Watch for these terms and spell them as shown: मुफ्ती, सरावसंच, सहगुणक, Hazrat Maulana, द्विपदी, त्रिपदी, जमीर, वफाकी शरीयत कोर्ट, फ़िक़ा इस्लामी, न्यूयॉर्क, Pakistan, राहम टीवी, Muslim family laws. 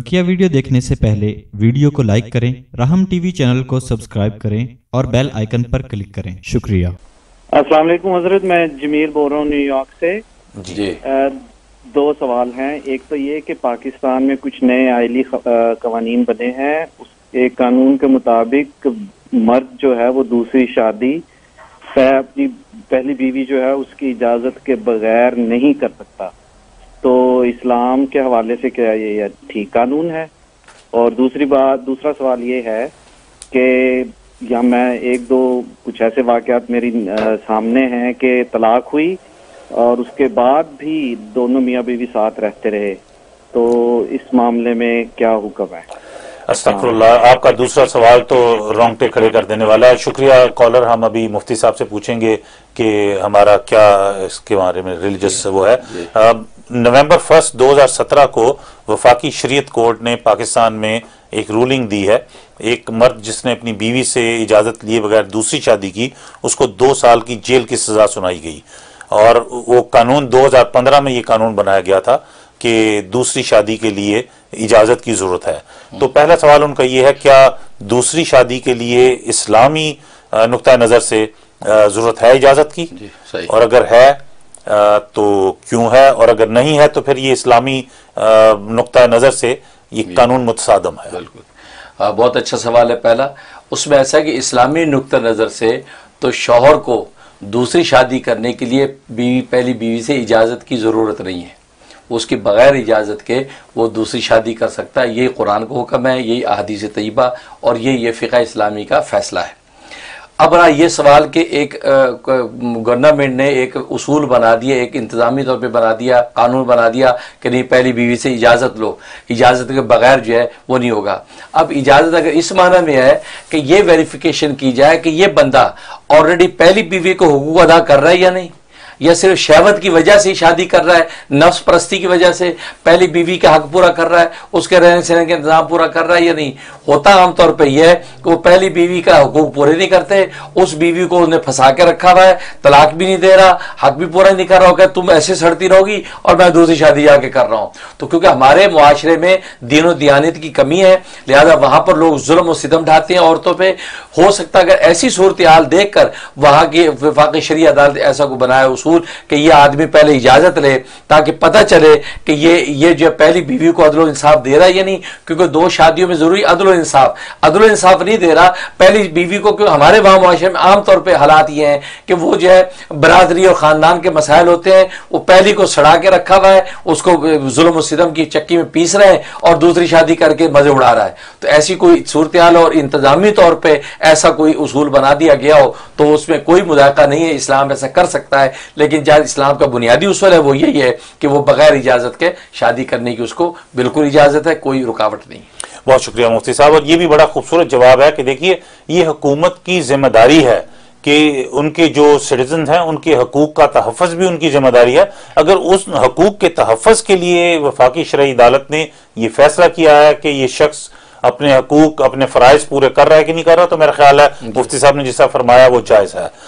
बकिया video देखने से पहले वीडियो को लाइक करें, राहम टीवी चैनल को सब्सक्राइब करें और बेल आइकन पर क्लिक करें। शुक्रिया। अस्सलाम वालेकुम हजरत, मैं जमीर बोल रहा हूँ न्यूयॉर्क से जी। दो सवाल हैं। एक तो ये कि पाकिस्तान में कुछ नए आयली कवानीन बने हैं। उसके कानून के मुताबिक मर्द जो है वो दूसरी शादी अपनी पहली बीवी जो है उसकी इजाजत के बगैर नहीं कर सकता, तो इस्लाम के हवाले से क्या ये ठीक कानून है? और दूसरा सवाल ये है कि या मैं एक दो कुछ ऐसे वाक़यात मेरी सामने हैं कि तलाक हुई और उसके बाद भी दोनों मियाँ बीवी साथ रहते रहे, तो इस मामले में क्या हुक्म है? अस्तग़फ़िरुल्लाह, आपका दूसरा सवाल तो रोंगटे खड़े कर देने वाला है। शुक्रिया कॉलर। हम अभी मुफ्ती साहब से पूछेंगे कि हमारा क्या इसके बारे में रिलीजियस वो है। नवंबर 1, 2017 को वफाकी शरीयत कोर्ट ने पाकिस्तान में एक रूलिंग दी है। एक मर्द जिसने अपनी बीवी से इजाज़त लिए बगैर दूसरी शादी की, उसको 2 साल की जेल की सज़ा सुनाई गई। और वो कानून 2015 में ये कानून बनाया गया था कि दूसरी शादी के लिए इजाज़त की ज़रूरत है। तो पहला सवाल उनका ये है, क्या दूसरी शादी के लिए इस्लामी नुक्ता नज़र से ज़रूरत है इजाज़त की? और अगर है तो क्यों है, और अगर नहीं है तो फिर ये इस्लामी नुक्ता नज़र से ये कानून मुतसादम है? बिल्कुल, बहुत अच्छा सवाल है। पहला उसमें ऐसा है कि इस्लामी नुक्ता नज़र से तो शौहर को दूसरी शादी करने के लिए पहली बीवी से इजाज़त की ज़रूरत नहीं है। उसके बग़ैर इजाज़त के वो दूसरी शादी कर सकता है। ये कुरान का हुक्म है, यही अहादीस तय्यबा और ये फ़िक़ा इस्लामी का फ़ैसला है। अब रहा ये सवाल कि एक गवर्नमेंट ने एक उसूल बना दिया, एक इंतज़ामी तौर पे बना दिया, कानून बना दिया कि नहीं पहली बीवी से इजाज़त लो, इजाज़त के बग़ैर जो है वो नहीं होगा। अब इजाज़त अगर इस माना में है कि ये वेरिफिकेशन की जाए कि ये बंदा ऑलरेडी पहली बीवी को हुकूक अदा कर रहा है या नहीं, या सिर्फ शहवत की वजह से शादी कर रहा है, नफ्स परस्ती की वजह से पहली बीवी का हक पूरा कर रहा है, उसके रहने सहने का इंतजाम पूरा कर रहा है या नहीं। होता आमतौर पर यह है कि वो पहली बीवी का हकूक पूरे नहीं करते, उस बीवी को उसने फंसा के रखा हुआ है, तलाक भी नहीं दे रहा, हक भी पूरा नहीं कर रहा होगा, तुम ऐसे सड़ती रहोगी और मैं दूसरी शादी जाके कर रहा हूँ। तो क्योंकि हमारे मुआशरे में दीन और दयानत की कमी है, लिहाजा वहाँ पर लोग जुल्म और सितम ढाते हैं औरतों पर। हो सकता है अगर ऐसी सूरत हाल देख कर वहाँ की वफाकी शरीयत अदालत ऐसा को बनाया उसूल कि ये आदमी पहले इजाजत ले ताकि पता चले कि ये जो पहली बीवी को अदल और इंसाफ दे रहा है या नहीं, क्योंकि 2 शादियों में जरूरी अदल और इंसाफ नहीं दे रहा पहली बीवी को। क्यों हमारे वहां मुआशरे में आमतौर पर हालात ये हैं कि वो जो है बरादरी और खानदान के मसाइल होते हैं, वो पहली को सड़ा के रखा हुआ है, उसको जुल्म और सितम की चक्की में पीस रहे हैं और दूसरी शादी करके मजे उड़ा रहा है। तो ऐसी कोई सूरत हाल और इंतजामी तौर पर ऐसा कोई उसूल बना दिया गया हो तो उसमें कोई मुदाखला नहीं है, इस्लाम ऐसा कर सकता है। लेकिन जहाँ इस्लाम का बुनियादी उसूल है वो यही है कि वो बगैर इजाजत के शादी करने की उसको बिल्कुल इजाजत है, कोई रुकावट नहीं। बहुत शुक्रिया मुफ्ती साहब। और ये भी बड़ा खूबसूरत जवाब है कि देखिए ये हुकूमत की जिम्मेदारी है कि उनके जो सिटीजन हैं उनके हकूक का तहफ़्फ़ुज़ भी उनकी जिम्मेदारी है। अगर उस हकूक के तहफ़्फ़ुज़ के लिए वफाकी शरई अदालत ने यह फैसला किया है कि ये शख्स अपने हकूक अपने फ़राइज़ पूरे कर रहा है कि नहीं कर रहा, तो मेरा ख्याल है मुफ्ती साहब ने जैसा फरमाया वो जायज़ है।